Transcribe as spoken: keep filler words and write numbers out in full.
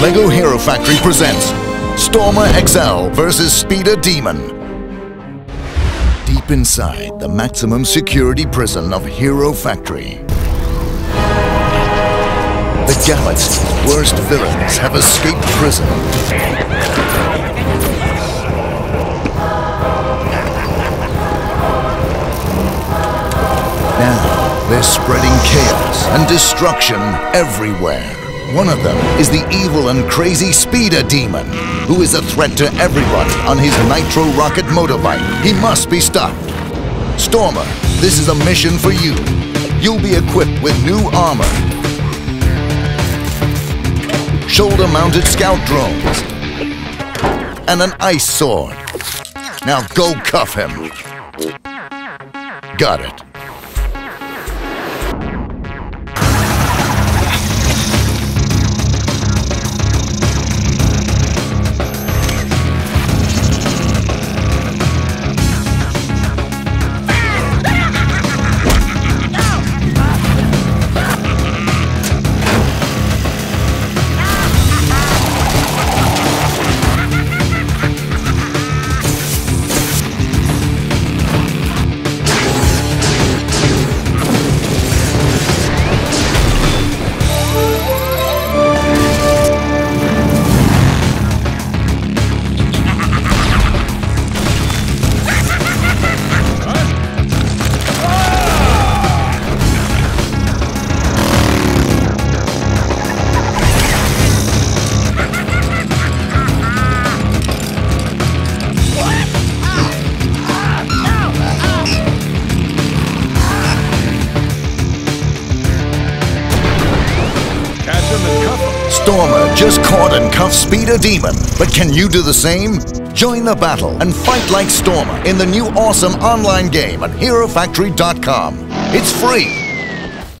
LEGO Hero Factory presents Stormer X L versus Speeda Demon. Deep inside the maximum security prison of Hero Factory, the galaxy's worst villains have escaped prison. Now they're spreading chaos and destruction everywhere. One of them is the evil and crazy Speeda Demon, who is a threat to everyone on his nitro rocket motorbike. He must be stopped. Stormer, this is a mission for you. You'll be equipped with new armor, shoulder-mounted scout drones, and an ice sword. Now go cuff him. Got it. Stormer just caught and cuffed Speeda Demon, but can you do the same? Join the battle and fight like Stormer in the new awesome online game at Hero Factory dot com. It's free!